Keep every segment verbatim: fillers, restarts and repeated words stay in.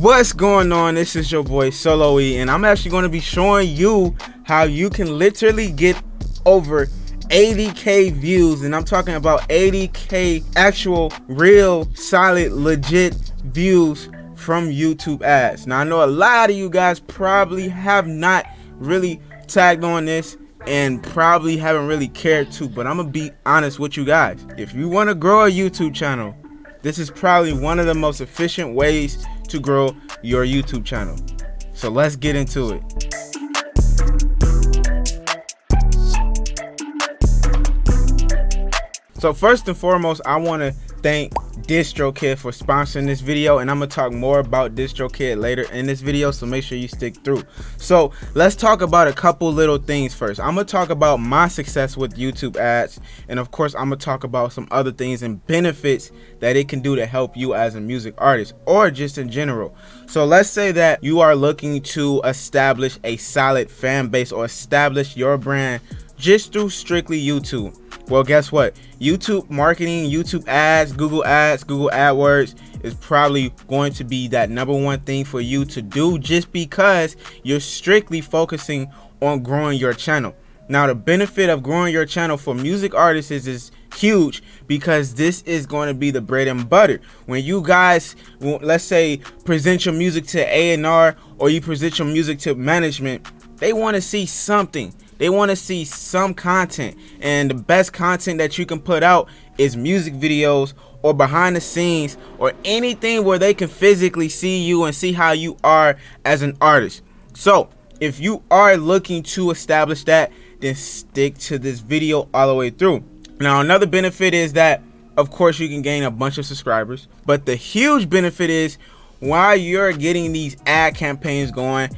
What's going on? This is your boy Solo E, and I'm actually going to be showing you how you can literally get over eighty K views, and I'm talking about eighty K actual real solid legit views from YouTube ads. Now I know a lot of you guys probably have not really tagged on this and probably haven't really cared to, but I'm gonna be honest with you guys. If you want to grow a YouTube channel, this is probably one of the most efficient ways to grow your YouTube channel. So let's get into it. So first and foremost, I want to thank DistroKid for sponsoring this video, and I'm gonna talk more about DistroKid later in this video, so make sure you stick through. So let's talk about a couple little things first. I'm gonna talk about my success with YouTube ads, and of course I'm gonna talk about some other things and benefits that it can do to help you as a music artist or just in general. So let's say that you are looking to establish a solid fan base or establish your brand just through strictly YouTube. Well, guess what? YouTube marketing, YouTube ads, Google ads, Google AdWords is probably going to be that number one thing for you to do, just because you're strictly focusing on growing your channel. Now, the benefit of growing your channel for music artists is, is huge, because this is going to be the bread and butter. When you guys, let's say, present your music to A and R or you present your music to management, they want to see something. They want to see some content, and the best content that you can put out is music videos or behind the scenes or anything where they can physically see you and see how you are as an artist. So if you are looking to establish that, then stick to this video all the way through. Now, another benefit is that, of course, you can gain a bunch of subscribers, but the huge benefit is while you're getting these ad campaigns going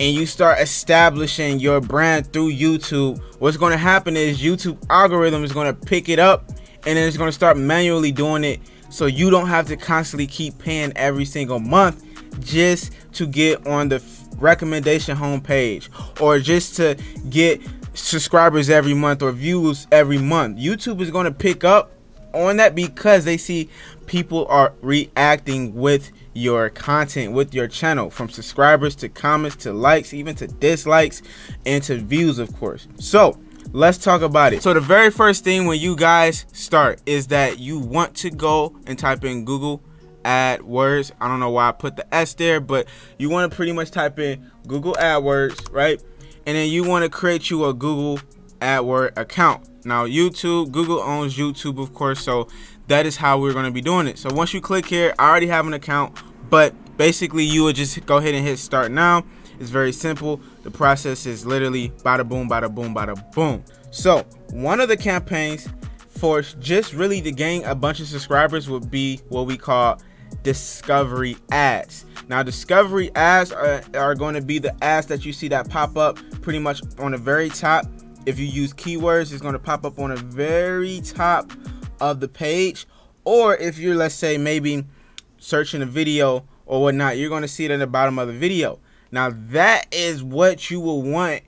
and you start establishing your brand through YouTube, what's going to happen is YouTube algorithm is going to pick it up, and then it's going to start manually doing it, so you don't have to constantly keep paying every single month just to get on the recommendation homepage or just to get subscribers every month or views every month. YouTube is going to pick up on that because they see people are reacting with your content, with your channel, from subscribers to comments to likes, even to dislikes and to views, of course. So let's talk about it. So the very first thing when you guys start is that you want to go and type in Google AdWords. I don't know why I put the S there, but you want to pretty much type in Google AdWords, right? And then you want to create you a Google AdWord account. Now YouTube, Google owns YouTube, of course, so that is how we're going to be doing it. So once you click here, I already have an account, but basically you would just go ahead and hit start now. It's very simple. The process is literally bada boom, bada boom, bada boom. So one of the campaigns for just really to gain a bunch of subscribers would be what we call discovery ads. Now discovery ads are, are going to be the ads that you see that pop up pretty much on the very top. If you use keywords, it's going to pop up on the very top of the page. Or if you're, let's say, maybe searching a video or whatnot, you're going to see it at the bottom of the video. Now that is what you will want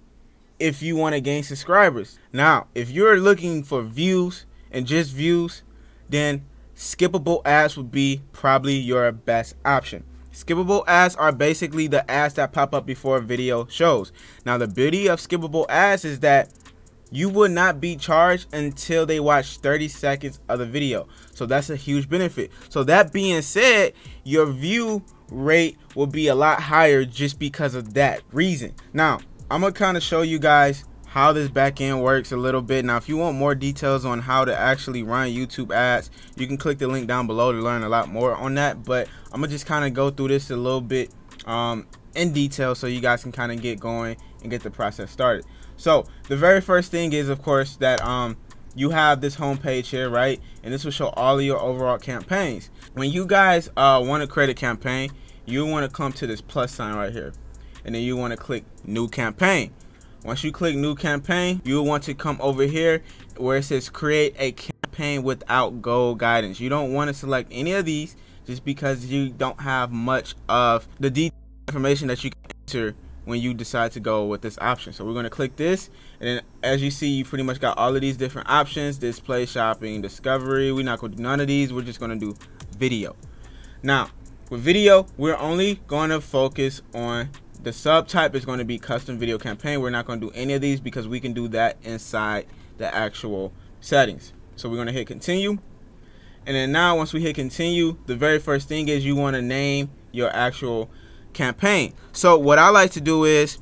if you want to gain subscribers. Now if you're looking for views and just views, then skippable ads would be probably your best option. Skippable ads are basically the ads that pop up before a video shows. Now the beauty of skippable ads is that you will not be charged until they watch thirty seconds of the video. So that's a huge benefit. So that being said, your view rate will be a lot higher just because of that reason. Now, I'm gonna kind of show you guys how this back end works a little bit. Now, if you want more details on how to actually run YouTube ads, you can click the link down below to learn a lot more on that. But I'm gonna just kind of go through this a little bit um, in detail so you guys can kind of get going and get the process started. So the very first thing is, of course, that um, you have this home page here, right? And this will show all of your overall campaigns. When you guys uh, want to create a campaign, you want to come to this plus sign right here, and then you want to click new campaign. Once you click new campaign, you want to come over here where it says create a campaign without goal guidance. You don't want to select any of these just because you don't have much of the detailed information that you can enter when you decide to go with this option. So we're going to click this, and then as you see, you pretty much got all of these different options: display, shopping, discovery. We're not going to do none of these. We're just going to do video. Now With video, we're only going to focus on the subtype is going to be custom video campaign. We're not going to do any of these because we can do that inside the actual settings. So we're going to hit continue. And then now once we hit continue, the very first thing is you want to name your actual campaign. So what I like to do is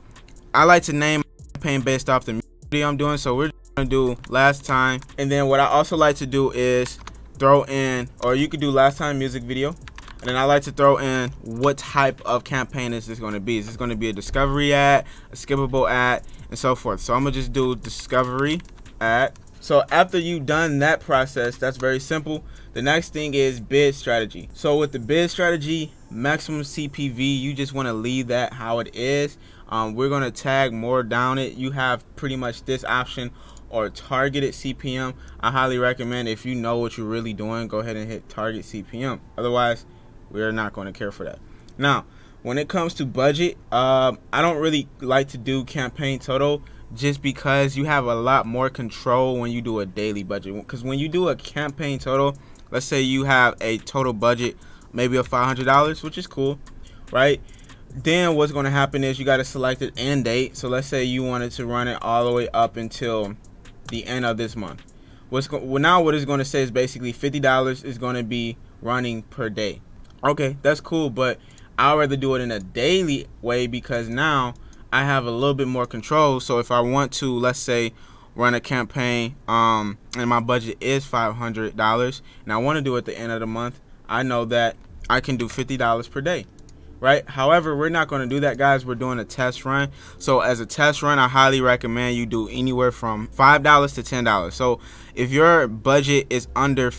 I like to name my campaign based off the video I'm doing. So we're going to do last time. And then what I also like to do is throw in, or you could do last time music video. And then I like to throw in what type of campaign is this going to be. Is this going to be a discovery ad, a skippable ad, and so forth. So I'm going to just do discovery ad. So after you've done that process, that's very simple. The next thing is bid strategy. So with the bid strategy, maximum C P V, you just want to leave that how it is. Um, we're going to tag more down it. You have pretty much this option or targeted C P M. I highly recommend if you know what you're really doing, go ahead and hit target C P M. Otherwise, we're not going to care for that. Now, when it comes to budget, um, I don't really like to do campaign total just because you have a lot more control when you do a daily budget. Because when you do a campaign total, let's say you have a total budget maybe of five hundred dollars, which is cool, right? Then what's going to happen is you got to select an end date. So let's say you wanted to run it all the way up until the end of this month. What's go well, now what it's going to say is basically fifty dollars is going to be running per day. Okay, that's cool, but I'd rather do it in a daily way because now I have a little bit more control. So if I want to, let's say, run a campaign um, and my budget is five hundred dollars and I want to do it at the end of the month, I know that I can do fifty dollars per day, right? However, we're not going to do that, guys. We're doing a test run. So as a test run, I highly recommend you do anywhere from five dollars to ten dollars. So if your budget is under,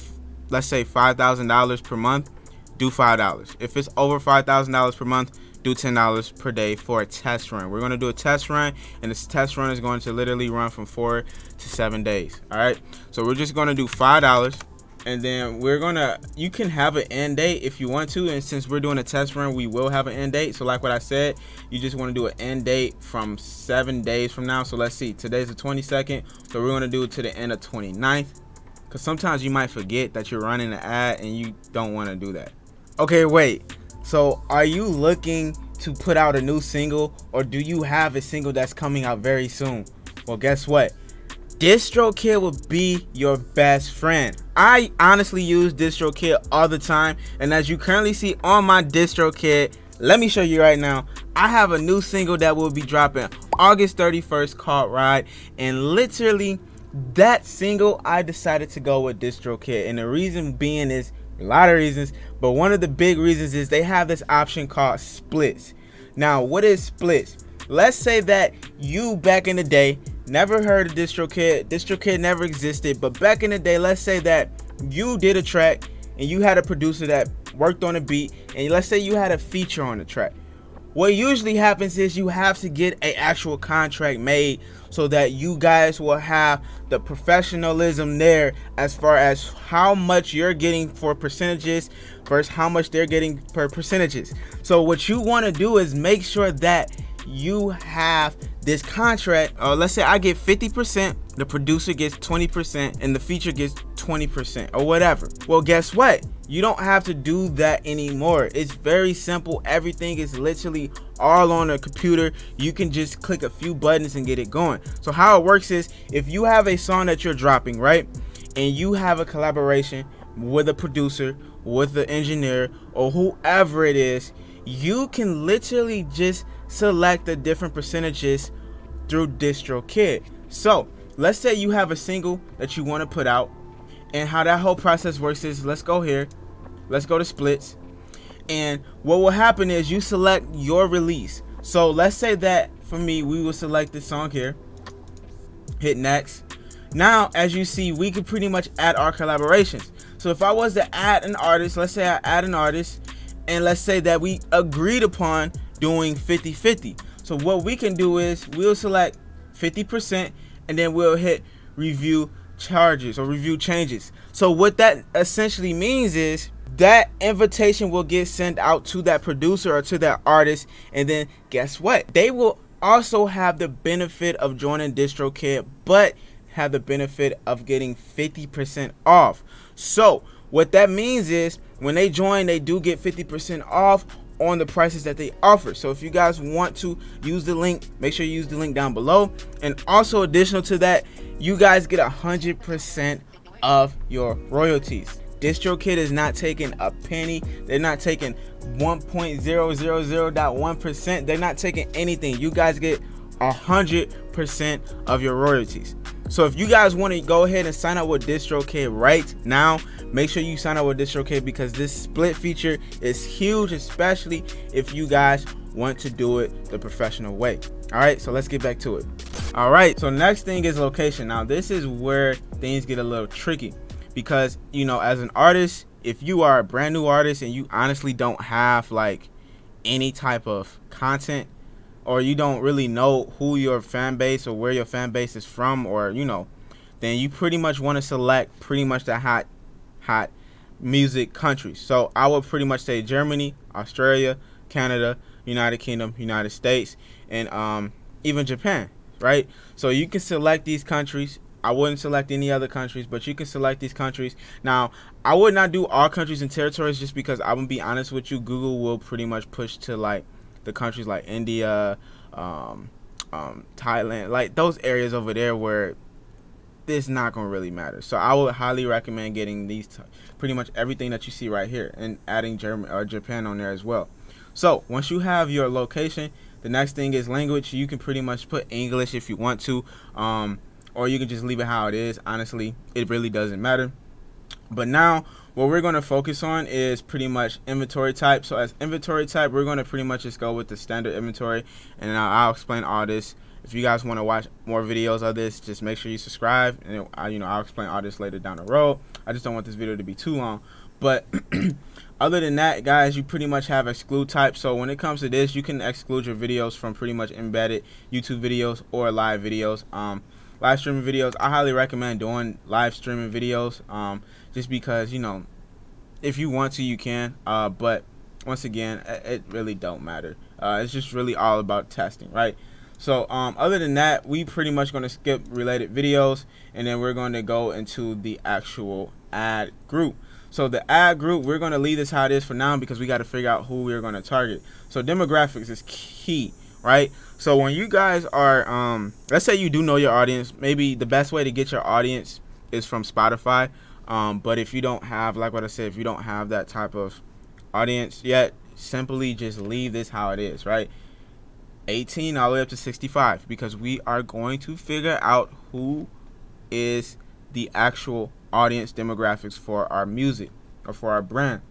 let's say, five thousand dollars per month, do five dollars. If it's over five thousand dollars per month, do ten dollars per day for a test run. We're going to do a test run, and this test run is going to literally run from four to seven days. All right. So we're just going to do five dollars, and then we're going to, you can have an end date if you want to. And since we're doing a test run, we will have an end date. So like what I said, you just want to do an end date from seven days from now. So let's see, today's the twenty-second. So we're going to do it to the end of twenty-ninth, because sometimes you might forget that you're running an ad and you don't want to do that. Okay, wait, so are you looking to put out a new single, or do you have a single that's coming out very soon? Well, guess what? DistroKid will be your best friend. I honestly use DistroKid all the time, and as you currently see on my DistroKid, let me show you right now, I have a new single that will be dropping August thirty-first called Ride, and literally that single I decided to go with DistroKid, and the reason being is a lot of reasons, but one of the big reasons is they have this option called splits. Now, what is splits? Let's say that you back in the day never heard of DistroKid, DistroKid never existed, but back in the day, let's say that you did a track and you had a producer that worked on a beat, and let's say you had a feature on the track. What usually happens is you have to get an actual contract made so that you guys will have the professionalism there as far as how much you're getting for percentages versus how much they're getting per percentages. So what you want to do is make sure that you have this contract. Uh, let's say I get fifty percent, the producer gets twenty percent, and the feature gets twenty percent or whatever. Well, guess what? You don't have to do that anymore. It's very simple. Everything is literally all on a computer. You can just click a few buttons and get it going. So how it works is if you have a song that you're dropping, right, and you have a collaboration with a producer, with the engineer, or whoever it is, you can literally just select the different percentages through DistroKid. So let's say you have a single that you want to put out, and how that whole process works is, let's go here, let's go to splits, and what will happen is you select your release. So let's say that for me, we will select this song here, hit next. Now as you see, we can pretty much add our collaborations. So if I was to add an artist, let's say I add an artist, and let's say that we agreed upon doing fifty fifty. So what we can do is we'll select fifty percent, and then we'll hit review charges or review changes. So what that essentially means is that invitation will get sent out to that producer or to that artist, and then guess what? They will also have the benefit of joining DistroKid, but have the benefit of getting fifty percent off. So What that means is when they join, they do get fifty percent off on the prices that they offer. So if you guys want to use the link, make sure you use the link down below. And also additional to that, you guys get one hundred percent of your royalties. DistroKid is not taking a penny. They're not taking one point zero zero zero one percent. They're not taking anything. You guys get one hundred percent of your royalties. So if you guys want to go ahead and sign up with DistroKid right now, make sure you sign up with DistroKid because this split feature is huge, especially if you guys want to do it the professional way. All right, so let's get back to it. All right, so next thing is location. Now this is where things get a little tricky because, you know, as an artist, if you are a brand new artist and you honestly don't have like any type of content, or you don't really know who your fan base or where your fan base is from, or you know, then you pretty much want to select pretty much the hot hot music countries. So I would pretty much say Germany, Australia, Canada, United Kingdom, United States, and um, even Japan, right? So you can select these countries. I wouldn't select any other countries, but you can select these countries. Now, I would not do all countries and territories just because I'm gonna be honest with you, Google will pretty much push to like the countries like India, um, um, Thailand, like those areas over there where it's not gonna really matter. So I would highly recommend getting these t pretty much everything that you see right here and adding German or Japan on there as well. So once you have your location, the next thing is language. You can pretty much put English if you want to, um, or you can just leave it how it is. Honestly, it really doesn't matter. But now what we're going to focus on is pretty much inventory type. So as inventory type, we're going to pretty much just go with the standard inventory, and I'll, I'll explain all this. If you guys want to watch more videos of this, just make sure you subscribe, and it, I, you know, I'll explain all this later down the road. I just don't want this video to be too long. But other than that, guys, you pretty much have exclude type. So when it comes to this, you can exclude your videos from pretty much embedded YouTube videos or live videos. Um, live streaming videos, I highly recommend doing live streaming videos, um, just because, you know, if you want to, you can, uh, but once again, it really don't matter. Uh, it's just really all about testing, right? So um, other than that, we pretty much going to skip related videos, and then we're going to go into the actual ad group. So the ad group, we're going to leave this how it is for now because we got to figure out who we're going to target. So demographics is key, right? So when you guys are, um, let's say you do know your audience, maybe the best way to get your audience is from Spotify. Um, but if you don't have, like what I said, if you don't have that type of audience yet, simply just leave this how it is, right? eighteen all the way up to sixty-five, because we are going to figure out who is the actual audience demographics for our music or for our brand.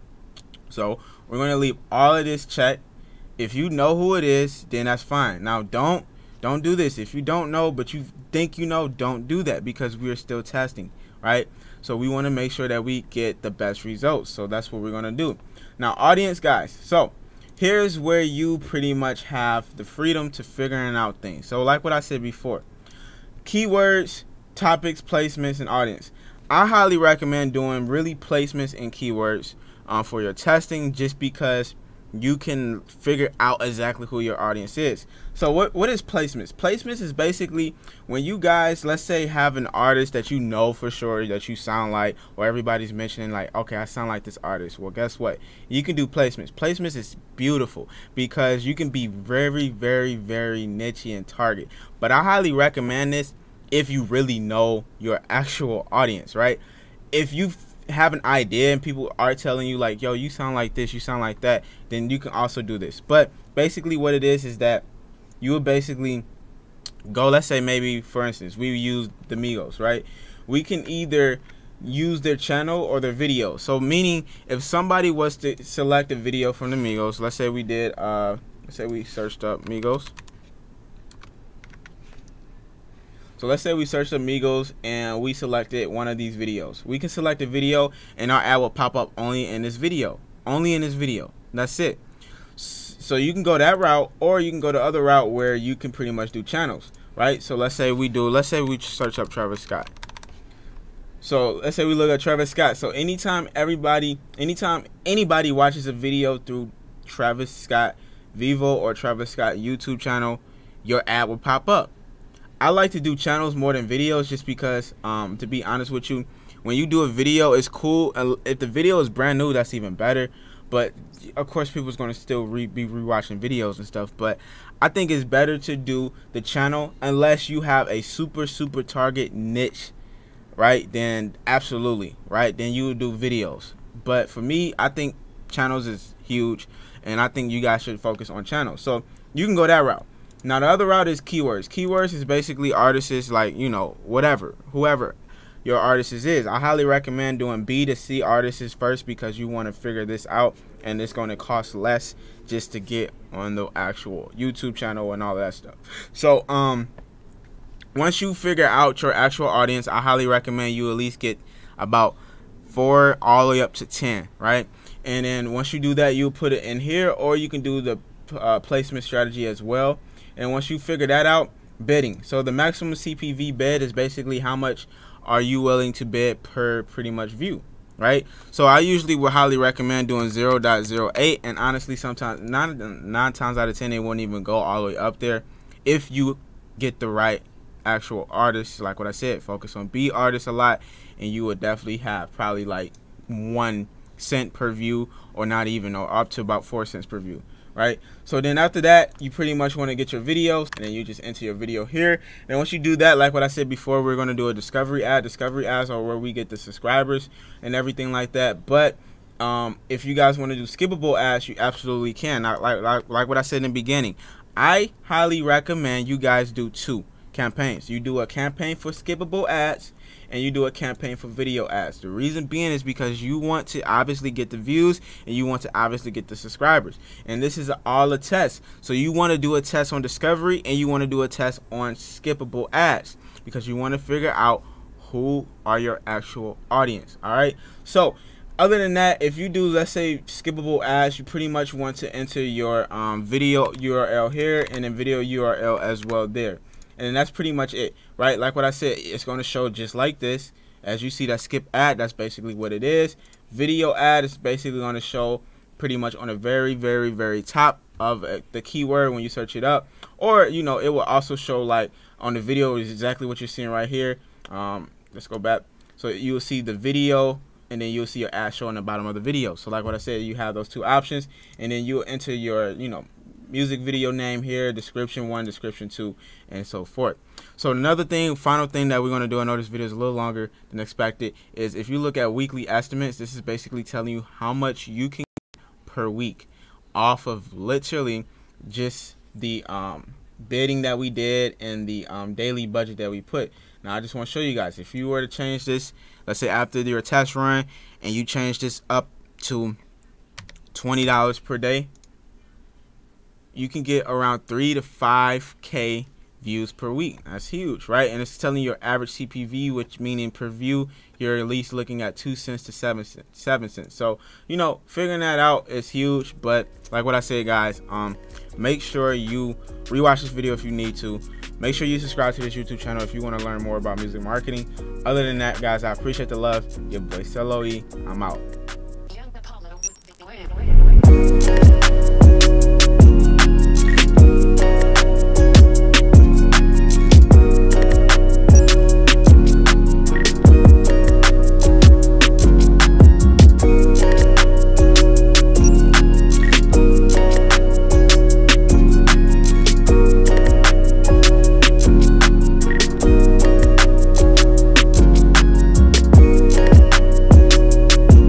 So we're going to leave all of this checked. If you know who it is, then that's fine. Now, don't don't do this. If you don't know, but you think you know, don't do that because we're still testing, right? So we want to make sure that we get the best results. So that's what we're going to do. Now, audience, guys. So here's where you pretty much have the freedom to figuring out things. So like what I said before, keywords, topics, placements, and audience. I highly recommend doing really placements and keywords um, for your testing just because you can figure out exactly who your audience is. So what, what is placements? Placements is basically when you guys, let's say, have an artist that you know for sure that you sound like, or everybody's mentioning like, okay, I sound like this artist. Well, guess what? You can do placements. Placements is beautiful because you can be very, very, very niche and target. But I highly recommend this if you really know your actual audience, right? If you have an idea and people are telling you like, yo, you sound like this, you sound like that, then you can also do this. But basically what it is is that you will basically go, let's say, maybe for instance, we use the Migos, right? We can either use their channel or their video. So meaning if somebody was to select a video from the Migos, let's say we did uh let's say we searched up Migos. So let's say we search Migos and we selected one of these videos. We can select a video and our ad will pop up only in this video. Only in this video. That's it. So you can go that route, or you can go the other route where you can pretty much do channels, right? So let's say we do, let's say we search up Travis Scott. So let's say we look at Travis Scott. So anytime everybody, anytime anybody watches a video through Travis Scott Vivo or Travis Scott YouTube channel, your ad will pop up. I like to do channels more than videos just because, um, to be honest with you, when you do a video, it's cool. And if the video is brand new, that's even better. But of course, people's going to still re be rewatching videos and stuff. But I think it's better to do the channel unless you have a super, super target niche, right? Then absolutely, right? Then you would do videos. But for me, I think channels is huge, and I think you guys should focus on channels. So you can go that route. Now, the other route is keywords. Keywords is basically artists like, you know, whatever, whoever your artist is. I highly recommend doing B to C artists first because you want to figure this out, and it's going to cost less just to get on the actual YouTube channel and all that stuff. So um, once you figure out your actual audience, I highly recommend you at least get about four all the way up to ten, right? And then once you do that, you put it in here, or you can do the uh, placement strategy as well. And once you figure that out, bidding. So the maximum C P V bid is basically how much are you willing to bid per pretty much view, right? So I usually would highly recommend doing zero point zero eight, and honestly, sometimes nine, nine times out of ten, they won't even go all the way up there if you get the right actual artists. Like what I said, focus on B artists a lot, and you would definitely have probably like one cent per view, or not even, or up to about four cents per view. Right, so then after that, you pretty much want to get your videos, and then you just enter your video here. And once you do that, like what I said before, we're going to do a discovery ad. Discovery ads are where we get the subscribers and everything like that. But um, if you guys want to do skippable ads, you absolutely can. Like, like, like what I said in the beginning, I highly recommend you guys do two campaigns. You do a campaign for skippable ads, and you do a campaign for video ads. The reason being is because you want to obviously get the views, and you want to obviously get the subscribers, and this is all a test. So you want to do a test on discovery, and you want to do a test on skippable ads, because you want to figure out who are your actual audience. All right, so other than that, if you do, let's say, skippable ads, you pretty much want to enter your um, video U R L here, and then video U R L as well there. And that's pretty much it, right? Like what I said, it's going to show just like this. As you see that skip ad, that's basically what it is. Video ad is basically going to show pretty much on the very, very, very top of the keyword when you search it up. Or, you know, it will also show like on the video is exactly what you're seeing right here. Um, let's go back. So you will see the video, and then you'll see your ad show on the bottom of the video. So like what I said, you have those two options, and then you'll enter your, you know, music video name here, description one, description two, and so forth. So another thing, final thing that we're going to do, I know this video is a little longer than expected, is if you look at weekly estimates, this is basically telling you how much you can get per week off of literally just the um, bidding that we did and the um, daily budget that we put. Now I just want to show you guys, if you were to change this, let's say after your test run, and you change this up to twenty dollars per day, you can get around three to five K views per week. That's huge, right? And it's telling your average C P V, which meaning per view, you're at least looking at two cents to seven cents. Seven cents. So, you know, figuring that out is huge. But like what I said, guys, um, make sure you rewatch this video if you need to. Make sure you subscribe to this YouTube channel if you want to learn more about music marketing. Other than that, guys, I appreciate the love. Your boy Solo E. I'm out.